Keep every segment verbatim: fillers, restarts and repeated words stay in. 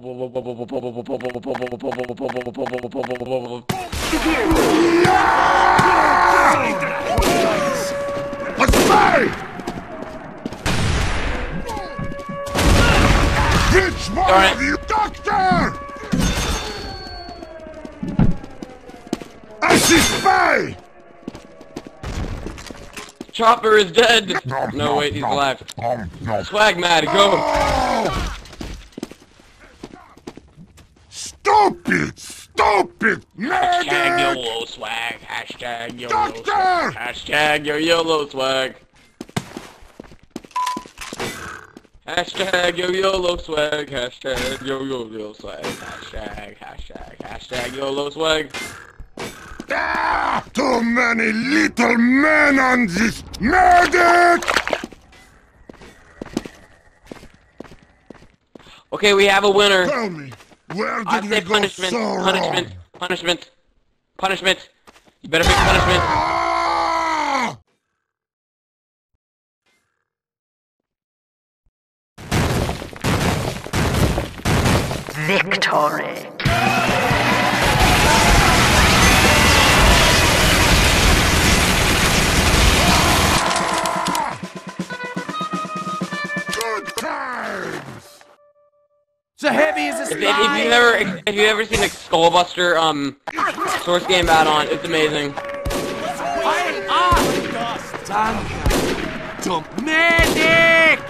What's the matter? It's one right. of you, Doctor! Assist me! Chopper is dead! No, no wait, he's no, alive. No, no. Swag mad, go! No. Stupid! Stupid! Medic! Hashtag YOLO swag! Hashtag YOLO Doctor! Swag. Hashtag your YOLO swag! Hashtag yo YOLO swag, hashtag yo YOLO swag, hashtag, hashtag, hashtag YOLO swag. Ah, too many little men on this medic! Okay, we have a winner. Tell me, where did we go punishment, so wrong? Punishment, punishment, punishment. You better make punishment. Ah! Victory. Good times. So heavy is this. If, if you've ever, if, if you've ever seen a Skullbuster um source game bat on, it's amazing. Ah, dump medic.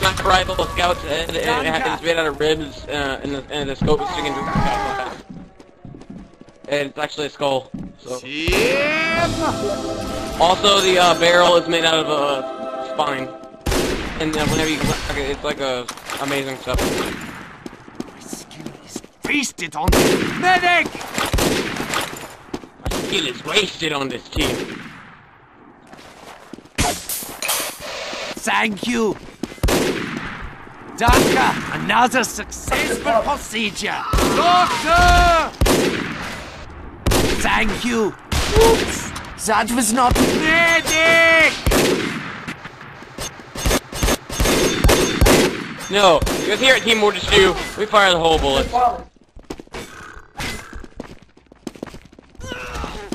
Sniper rifle, a scout's head, and it's made out of ribs, uh, and, the, and the scope is sticking to the scout's head. And it's actually a skull, so. Also, the uh, barrel is made out of a uh, spine. And uh, whenever you click it, it's like a amazing stuff. My skill is wasted on this medic! My skill is wasted on this team. Thank you! Doctor, another successful procedure! Doctor! Thank you! Oops! That was not medic! No, because here at Team Mortis two, we fire the whole bullet.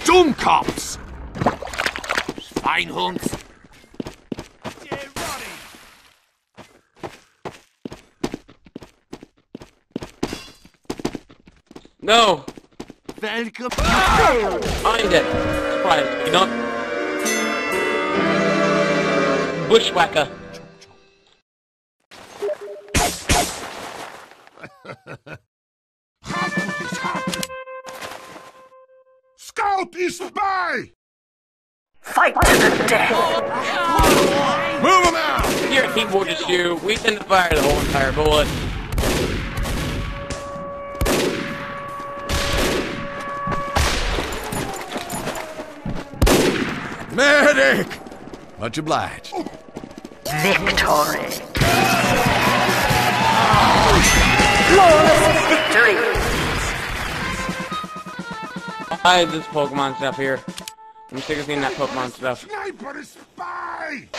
Doom cops! Fine hunts! No! Welcome! I'm dead. Surprise, you know? Bushwhacker. Scout is by! Fight to the death! Move him out! Here at Team Mortis two, we tend to fire the whole entire bullet. Medic! Much obliged. Victory. Flawless victory! I have this Pokemon stuff here. I'm sick of seeing that Pokemon stuff. Sniper is spy!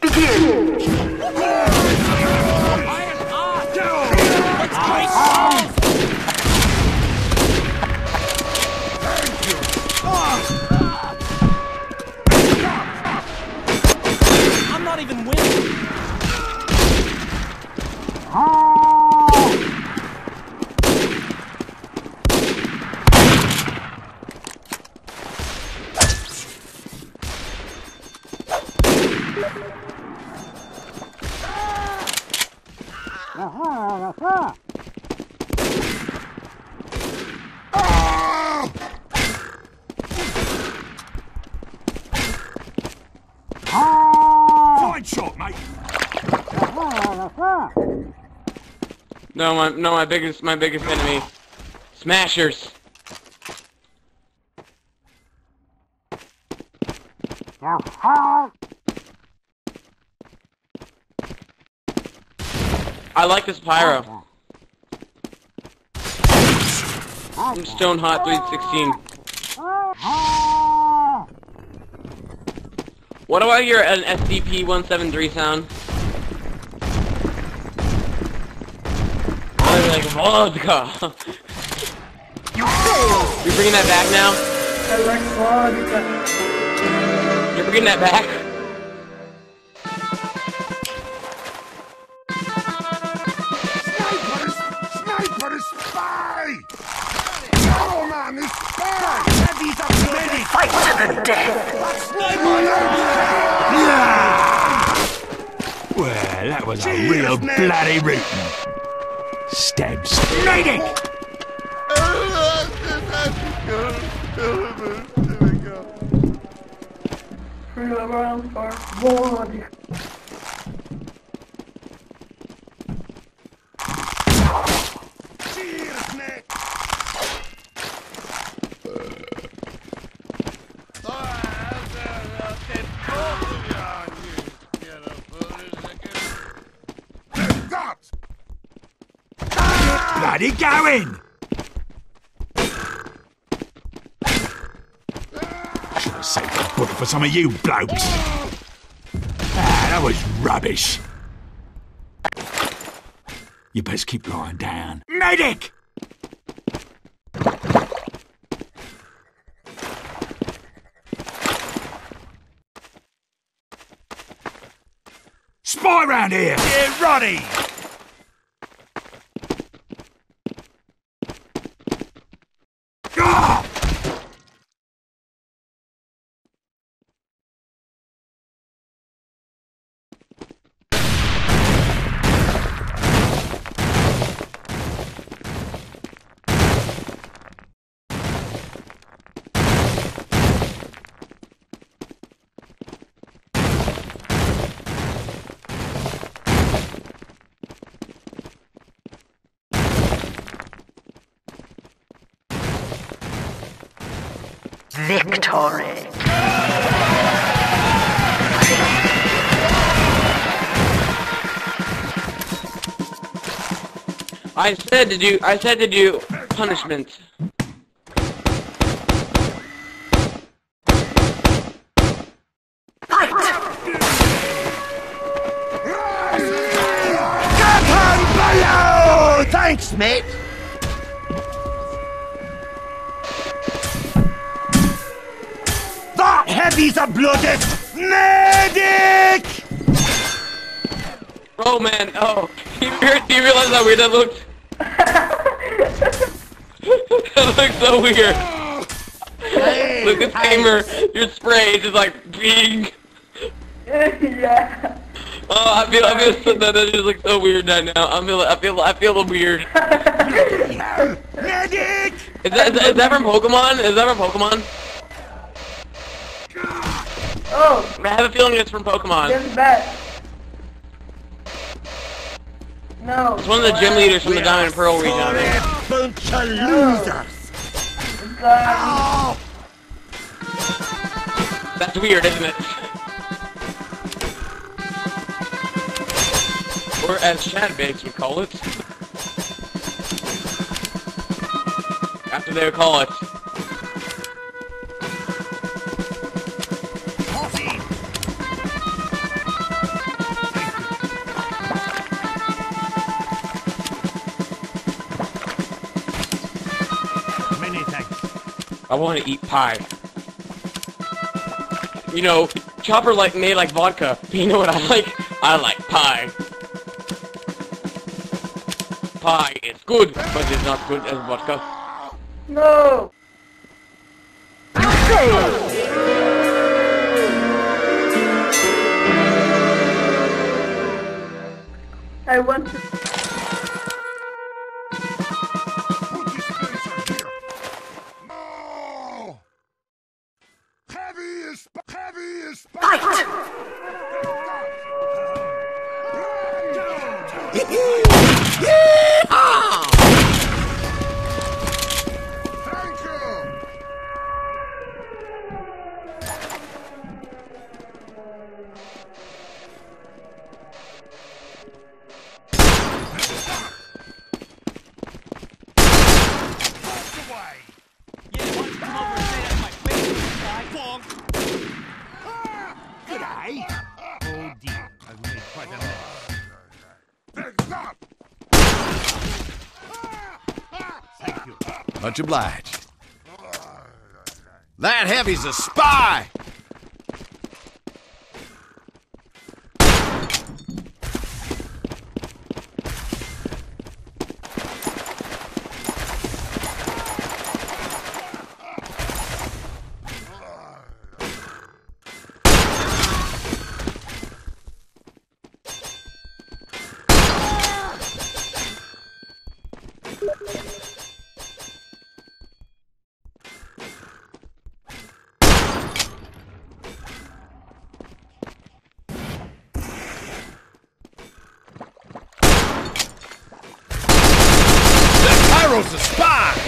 Begin! I'm not even winning. Aha! No, my no, my biggest my biggest enemy, Smashers. I like this pyro. I'm StoneHot three sixteen. What do I hear an S C P one seventy-three sound? I'm like, vodka! You failed! You're bringing that back now? I like vodka. You're bringing that back? Snipers! Snipers! Spy! No, man, it's spy! Heavies up to many! Fight to the death! Sniper! Yeah! Well, that was Jeez, a real man. bloody rootin'. Stab straight in! Cheers, Nick! Bloody going! Should have saved the bullet for some of you blokes. Ah, that was rubbish. You best keep lying down. Medic! Spy round here! Yeah, Roddy! Victory. I said to do. I said to do punishment. Fight! Thanks, mate. Heavies are bloated! Medic! Oh man, oh. Do you realize how weird that looked? That looks so weird. Hey, Lucas Gamer, your spray is just like being. Yeah. Oh, I feel, I feel, that just looks so weird right now. I feel, I feel, I feel weird. Medic! Is that, is that, is that from Pokemon? Is that from Pokemon? Oh! I have a feeling it's from Pokemon. Just bet. No. It's one of the gym leaders from the Diamond Pearl region. A bunch of losers. Oh. That's weird, isn't it? Or as Chatbakes would call it. After they would call it. I want to eat pie. You know, Chopper like made like vodka. But you know what I like? I like pie. Pie is good, but it's not good as vodka. No. You failed. I want to. Much obliged. That heavy's a spy! The spy!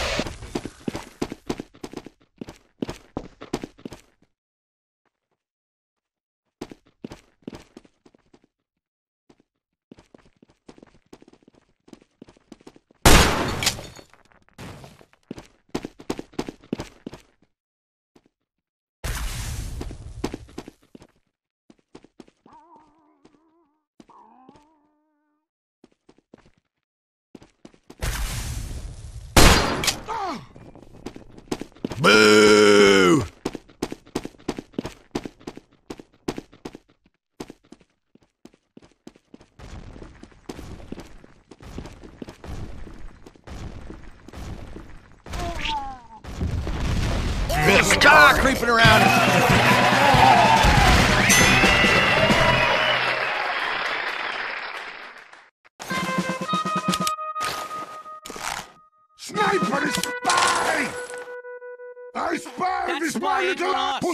Boo! There's a star creeping around.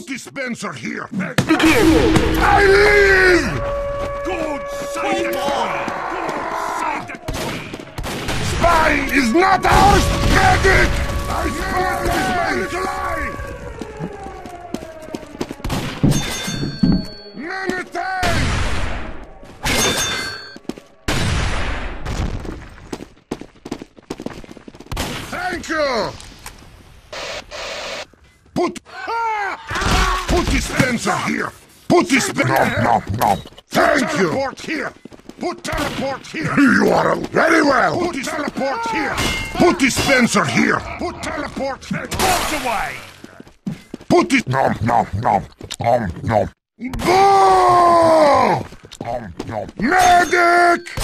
Dispenser here. Begin. I live. Good save the queen. Good save the queen. Spy is not our medic. I spy is my July. Many times. Thank you. Put. Put dispenser here! Put dispenser! No, no, no! Thank you! Put teleport here! Put teleport here! You are very well! Put teleport here! Put dispenser here! Put teleport! Teleport away! Put this. No, no, no! No, no! No! No, no! Medic!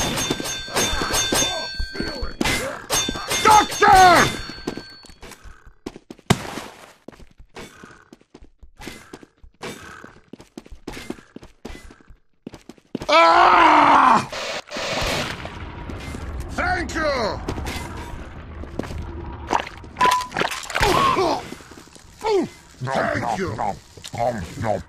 Doctor! Ah! Thank you. No, Thank no, you. No, no,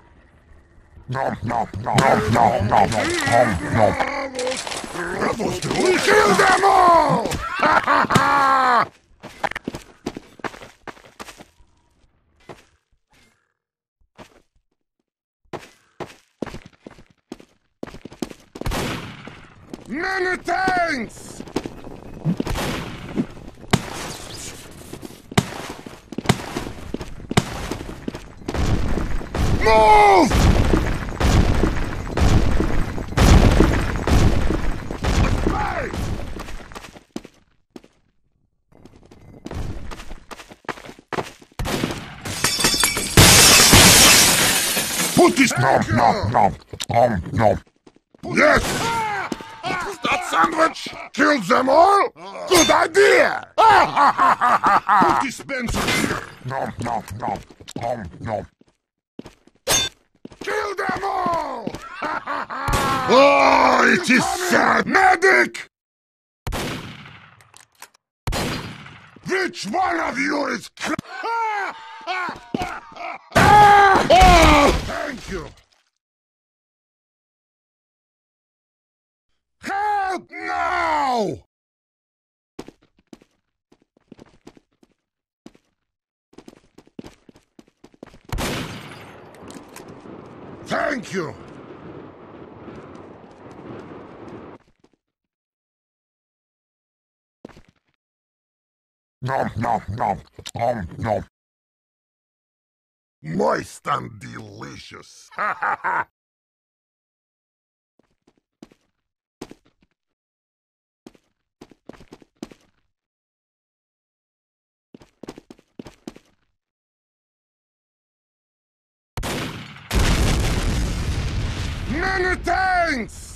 no, no, no, no, no, no, no, no. Rebels, do we kill them all? Ha ha ha! Many thanks! Move! Hey! Put this- No, no, no, no, no. Yes! Sandwich kills them all? Good idea! Put dispenser here! No, no, no, no, no. Kill them all! Oh, it is sad! Medic! Which one of you is cr- oh, thank you! Help now! Thank you! No, no, no, no, no. Moist and delicious. Ha ha ha! Many thanks!